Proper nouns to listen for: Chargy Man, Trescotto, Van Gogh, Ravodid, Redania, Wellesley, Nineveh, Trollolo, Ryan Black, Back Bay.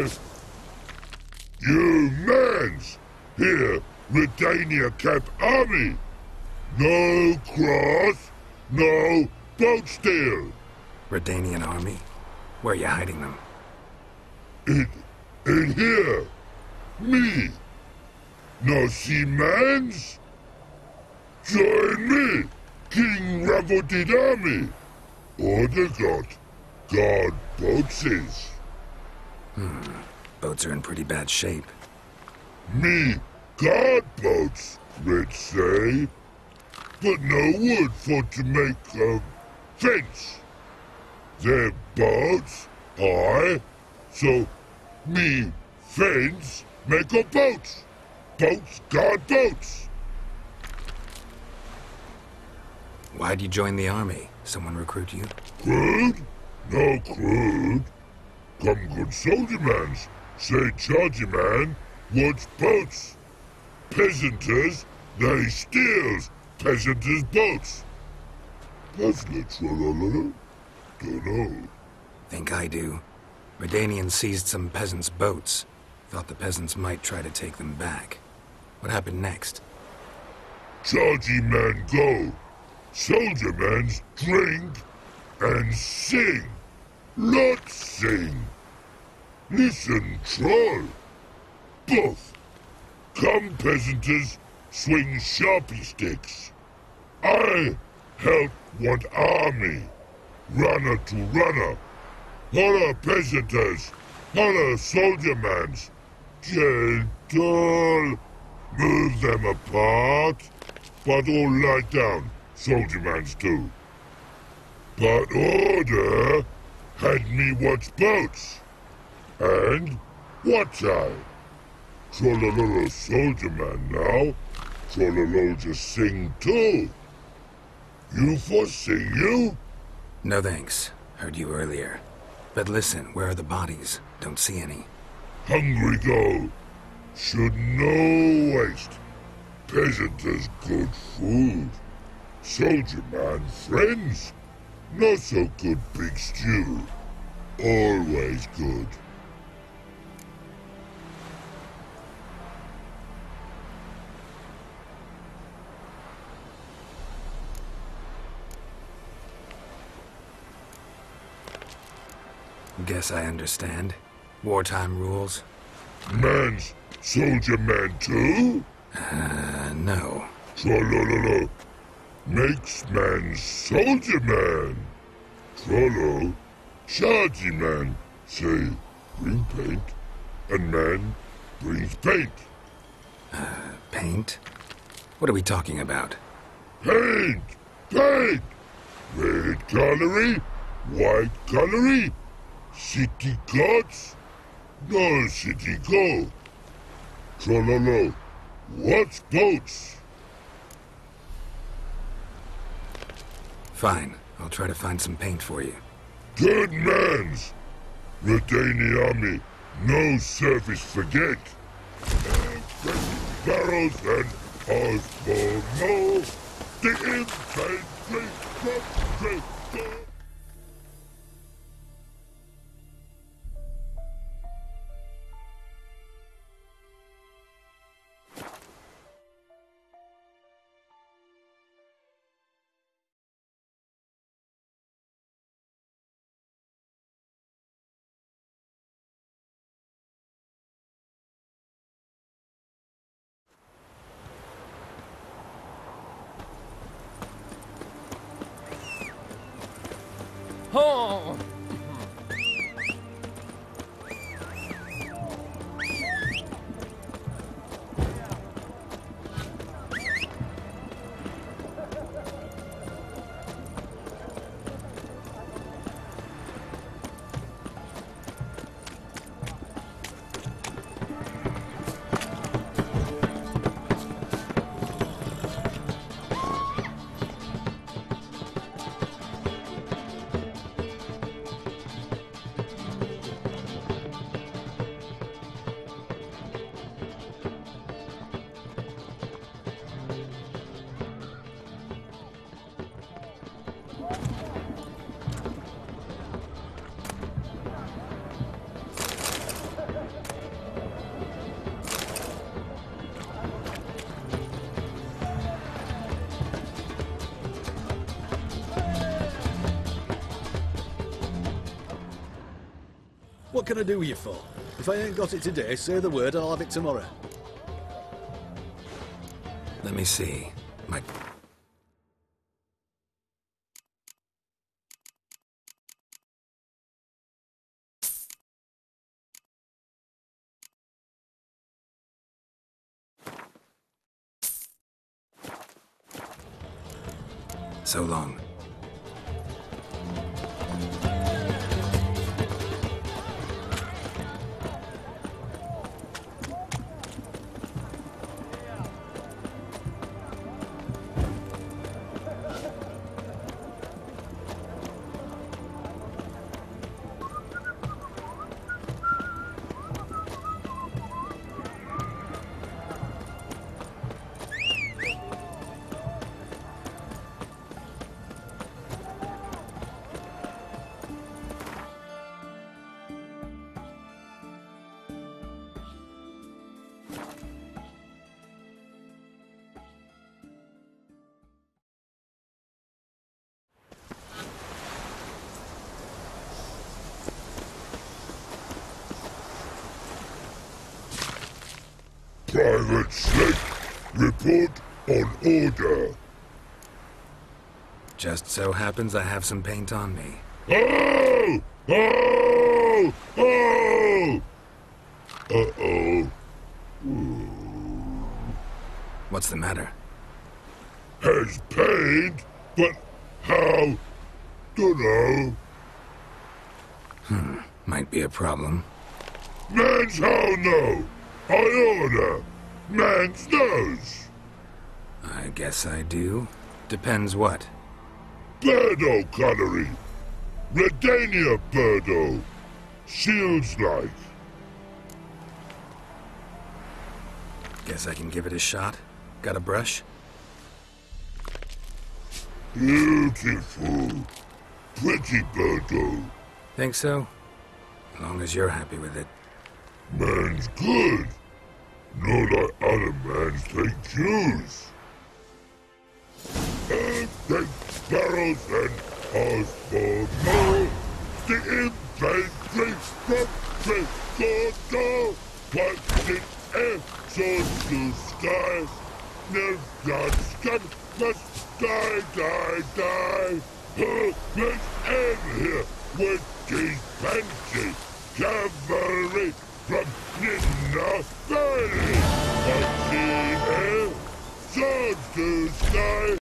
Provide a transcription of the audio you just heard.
boys. You mans! Here, Redania Camp Army! No cross, no boat steal! Redanian Army? Where are you hiding them? In here! Me! No sea mans? Join me, King Ravodid Army! Or the God boats is. Boats are in pretty bad shape. Me, God boats, let's say. But no wood for to make a fence. They're boats, I. So, me, fence, make a boat. Boats, God boats. Why'd you join the army? Someone recruit you? Crude? No crude. Come good soldier mans. Say Chargy Man wants boats. Peasanters, they steals peasanters' boats. That's not Trollolo. Don't know. Think I do. Redanians seized some peasants' boats. Thought the peasants might try to take them back. What happened next? Chargy Man go. Soldier mans drink and sing. Not sing. Listen, troll. Both. Come, peasanters, swing sharpie sticks. I help one army. Runner to runner. Holla, peasanters. Holla, soldier mans. Gentle. Move them apart. But all lie down, soldier mans too. But order had me watch boats. And watch I. Trollolo soldier man now. Trollolo just sing too. You for sing you? No thanks. Heard you earlier. But listen, where are the bodies? Don't see any. Hungry go. Should no waste. Peasanters good food. Soldier man friends. Not so good big stew. Always good. Guess I understand. Wartime rules. Man's soldier man too? No. Trollolo makes man soldier man. Trollo, Chargy Man, say, bring paint, and man brings paint. Paint? What are we talking about? Paint! Paint! Red colory, white colory. City gods? No city go. Trollolo, what's boats? Fine. I'll try to find some paint for you. Good mans! Redania Army, no service forget. Barrels and ours for no. The infantry from Great. Oh! What can I do with you for? If I ain't got it today, say the word, I'll have it tomorrow. Let me see. My... So long. Private Snake, report on order. Just so happens I have some paint on me. Oh! Oh! Oh! Uh-oh. What's the matter? Has paint, but how? Dunno. Might be a problem. Man's how no! I order man's nose. I guess I do. Depends what. Birdo colory. Redania Birdo. Shields like. Guess I can give it a shot. Got a brush? Beautiful. Pretty Birdo. Think so? As long as you're happy with it. Man's good. Not like other man's they choose. And take barrels and ask for more. The infantry from Trescotto wanted answers to sky. Now that's got must die. Let's end here with these fancy cavalry from Nineveh.